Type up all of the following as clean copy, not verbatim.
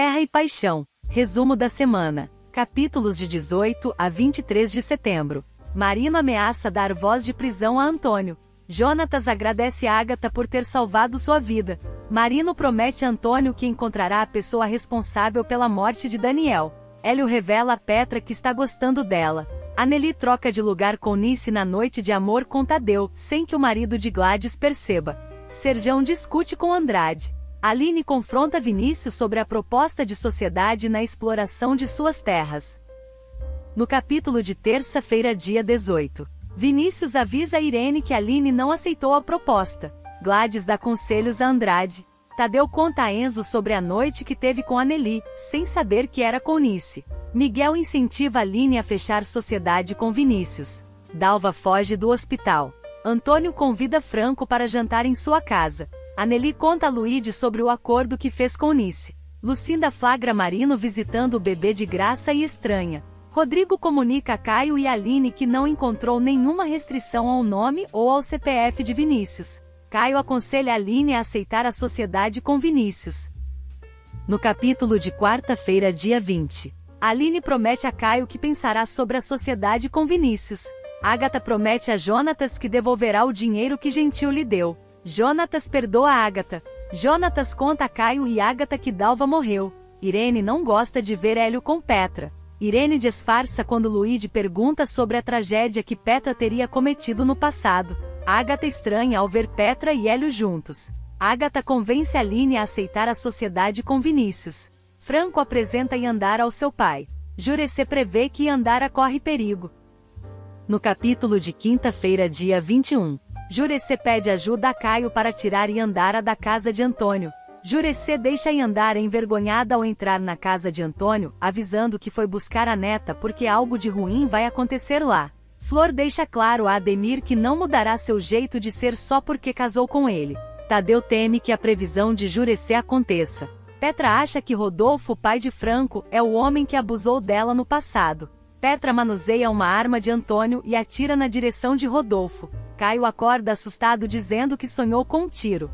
Terra e Paixão. Resumo da semana. Capítulos de 18 a 23 de setembro. Marino ameaça dar voz de prisão a Antônio. Jonatas agradece a Agatha por ter salvado sua vida. Marino promete a Antônio que encontrará a pessoa responsável pela morte de Daniel. Hélio revela a Petra que está gostando dela. Anely troca de lugar com Nice na noite de amor com Tadeu, sem que o marido de Gladys perceba. Serjão discute com Andrade. Aline confronta Vinícius sobre a proposta de sociedade na exploração de suas terras. No capítulo de terça-feira, dia 18. Vinícius avisa a Irene que Aline não aceitou a proposta. Gladys dá conselhos a Andrade. Tadeu conta a Enzo sobre a noite que teve com Anely, sem saber que era com Nice. Miguel incentiva Aline a fechar sociedade com Vinícius. Dalva foge do hospital. Antônio convida Franco para jantar em sua casa. Anely conta a Luigi sobre o acordo que fez com Nice. Lucinda flagra Marino visitando o bebê de Graça e estranha. Rodrigo comunica a Caio e Aline que não encontrou nenhuma restrição ao nome ou ao CPF de Vinícius. Caio aconselha Aline a aceitar a sociedade com Vinícius. No capítulo de quarta-feira, dia 20. Aline promete a Caio que pensará sobre a sociedade com Vinícius. Agatha promete a Jonatas que devolverá o dinheiro que Gentil lhe deu. Jonatas perdoa a Agatha. Jonatas conta a Caio e Agatha que Dalva morreu. Irene não gosta de ver Hélio com Petra. Irene disfarça quando Luigi pergunta sobre a tragédia que Petra teria cometido no passado. Agatha estranha ao ver Petra e Hélio juntos. Agatha convence Aline a aceitar a sociedade com Vinícius. Franco apresenta Iandara ao seu pai. Jurecê prevê que Iandara corre perigo. No capítulo de quinta-feira, dia 21, Jurecê pede ajuda a Caio para tirar Iandara da casa de Antônio. Jurecê deixa Iandara envergonhada ao entrar na casa de Antônio, avisando que foi buscar a neta porque algo de ruim vai acontecer lá. Flor deixa claro a Ademir que não mudará seu jeito de ser só porque casou com ele. Tadeu teme que a previsão de Jurecê aconteça. Petra acha que Rodolfo, pai de Franco, é o homem que abusou dela no passado. Petra manuseia uma arma de Antônio e atira na direção de Rodolfo. Caio acorda assustado dizendo que sonhou com um tiro.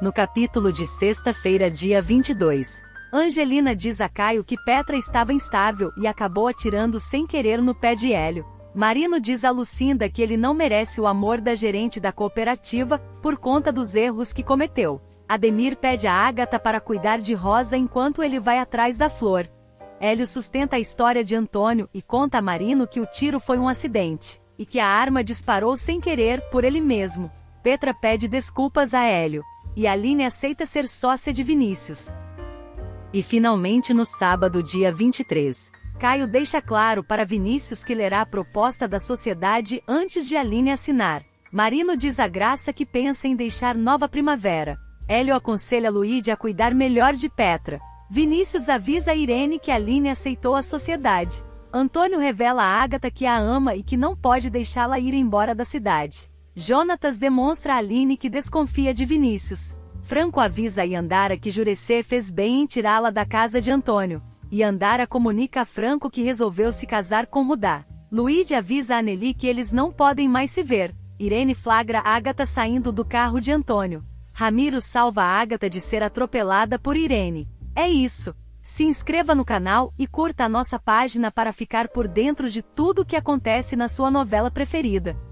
No capítulo de sexta-feira, dia 22. Angelina diz a Caio que Petra estava instável e acabou atirando sem querer no pé de Hélio. Marino diz a Lucinda que ele não merece o amor da gerente da cooperativa, por conta dos erros que cometeu. Ademir pede a Agatha para cuidar de Rosa enquanto ele vai atrás da Flor. Hélio sustenta a história de Antônio e conta a Marino que o tiro foi um acidente, e que a arma disparou sem querer, por ele mesmo. Petra pede desculpas a Hélio, e Aline aceita ser sócia de Vinícius. E finalmente no sábado, dia 23. Caio deixa claro para Vinícius que lerá a proposta da sociedade antes de Aline assinar. Marino diz a Graça que pensa em deixar nova primavera. Hélio aconselha Luigi a cuidar melhor de Petra. Vinícius avisa a Irene que Aline aceitou a sociedade. Antônio revela a Agatha que a ama e que não pode deixá-la ir embora da cidade. Jonatas demonstra a Aline que desconfia de Vinícius. Franco avisa a Iandara que Jurecê fez bem em tirá-la da casa de Antônio. Iandara comunica a Franco que resolveu se casar com Rudá. Luigi avisa a Anely que eles não podem mais se ver. Irene flagra Agatha saindo do carro de Antônio. Ramiro salva a Agatha de ser atropelada por Irene. É isso! Se inscreva no canal e curta a nossa página para ficar por dentro de tudo o que acontece na sua novela preferida.